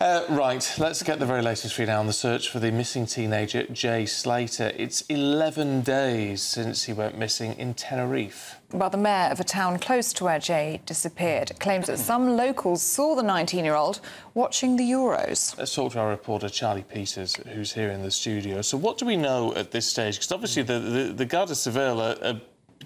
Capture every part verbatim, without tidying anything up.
Uh, right, let's get the very latest for you now on the search for the missing teenager Jay Slater. It's eleven days since he went missing in Tenerife. Well, the mayor of a town close to where Jay disappeared claims that some locals saw the nineteen-year-old watching the Euros. Let's talk to our reporter Charlie Peters, who's here in the studio. So what do we know at this stage? Because obviously the, the, the Guardia Civil are, are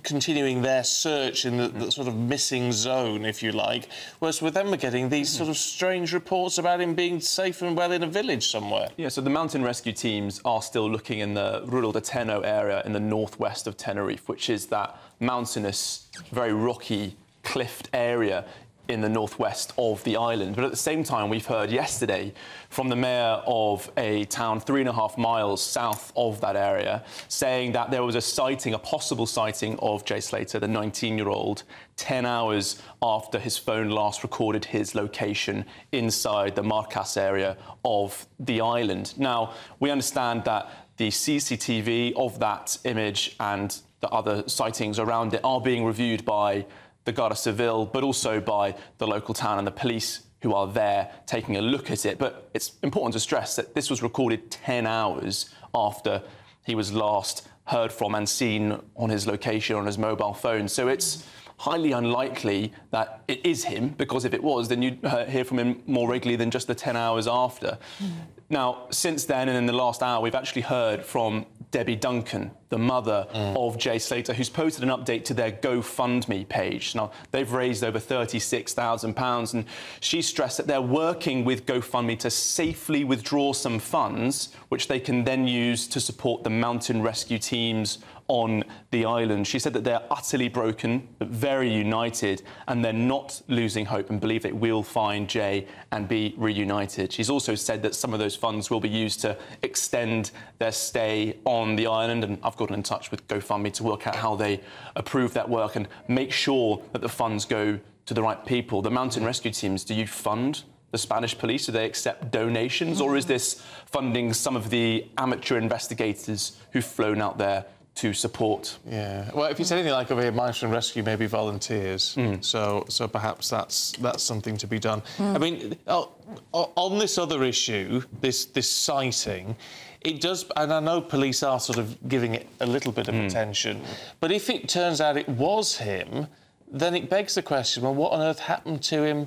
continuing their search in the, the sort of missing zone, if you like, whereas with them we're getting these sort of strange reports about him being safe and well in a village somewhere. Yeah, so the mountain rescue teams are still looking in the Rural de Teno area in the northwest of Tenerife, which is that mountainous, very rocky, cliffed area in the northwest of the island. But at the same time, we've heard yesterday from the mayor of a town three and a half miles south of that area saying that there was a sighting, a possible sighting of Jay Slater, the nineteen-year-old, ten hours after his phone last recorded his location inside the Marcas area of the island. Now, we understand that the C C T V of that image and the other sightings around it are being reviewed by the Guardia Civil, but also by the local town and the police who are there taking a look at it. But it's important to stress that this was recorded ten hours after he was last heard from and seen on his location on his mobile phone. So it's highly unlikely that it is him, because if it was, then you'd hear from him more regularly than just the ten hours after. Mm. Now, since then, and in the last hour, we've actually heard from Debbie Duncan, the mother mm. of Jay Slater, who's posted an update to their GoFundMe page. Now, they've raised over thirty-six thousand pounds, and she stressed that they're working with GoFundMe to safely withdraw some funds, which they can then use to support the mountain rescue teams on the island. She said that they're utterly broken, but very united, and they're not losing hope and believe they will find Jay and be reunited. She's also said that some of those funds will be used to extend their stay on the island, and I've gotten in touch with GoFundMe to work out how they approve that work and make sure that the funds go to the right people. The mountain rescue teams, do you fund the Spanish police? Do they accept donations, or is this funding some of the amateur investigators who've flown out there to support? Yeah. Well, if it's anything like over here, Mountain Rescue maybe volunteers. Mm. So, so perhaps that's that's something to be done. Mm. I mean, on this other issue, this this sighting, it does, and I know police are sort of giving it a little bit of mm. attention. But if it turns out it was him, then it begs the question: well, what on earth happened to him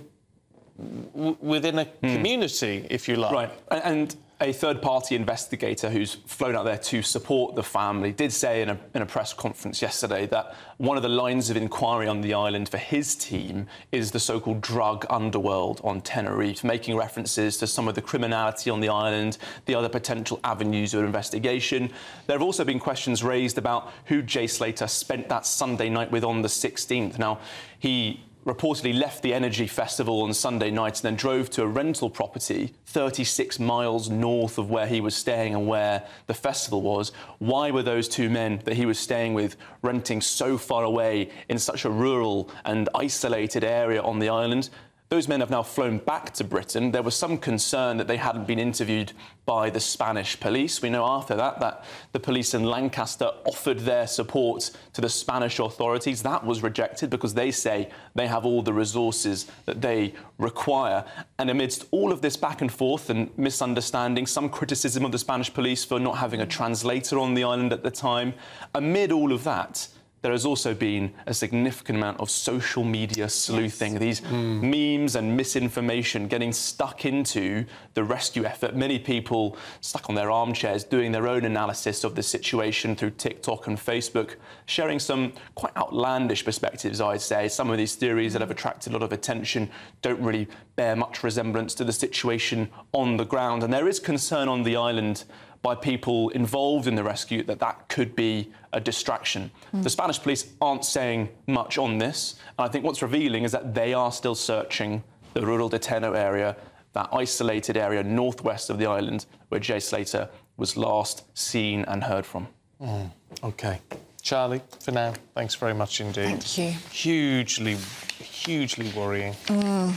w within a mm. community, if you like? Right. And a third-party investigator who's flown out there to support the family did say in a, in a press conference yesterday that one of the lines of inquiry on the island for his team is the so-called drug underworld on Tenerife, making references to some of the criminality on the island, the other potential avenues of investigation. There have also been questions raised about who Jay Slater spent that Sunday night with on the sixteenth. Now, he reportedly left the Energy Festival on Sunday night and then drove to a rental property thirty-six miles north of where he was staying and where the festival was. Why were those two men that he was staying with renting so far away in such a rural and isolated area on the island? Those men have now flown back to Britain. There was some concern that they hadn't been interviewed by the Spanish police. We know after that that the police in Lancaster offered their support to the Spanish authorities. That was rejected because they say they have all the resources that they require. And amidst all of this back and forth and misunderstanding, some criticism of the Spanish police for not having a translator on the island at the time, amid all of that, there has also been a significant amount of social media sleuthing, yes. these mm. memes and misinformation getting stuck into the rescue effort. Many people stuck on their armchairs doing their own analysis of the situation through TikTok and Facebook, sharing some quite outlandish perspectives, I'd say. Some of these theories that have attracted a lot of attention don't really bear much resemblance to the situation on the ground. And there is concern on the island by people involved in the rescue that that could be a distraction. Mm. The Spanish police aren't saying much on this, and I think what's revealing is that they are still searching the Rural de Teno area, that isolated area northwest of the island where Jay Slater was last seen and heard from. Mm. OK. Charlie, for now, thanks very much indeed. Thank you. Hugely, hugely worrying. Mm.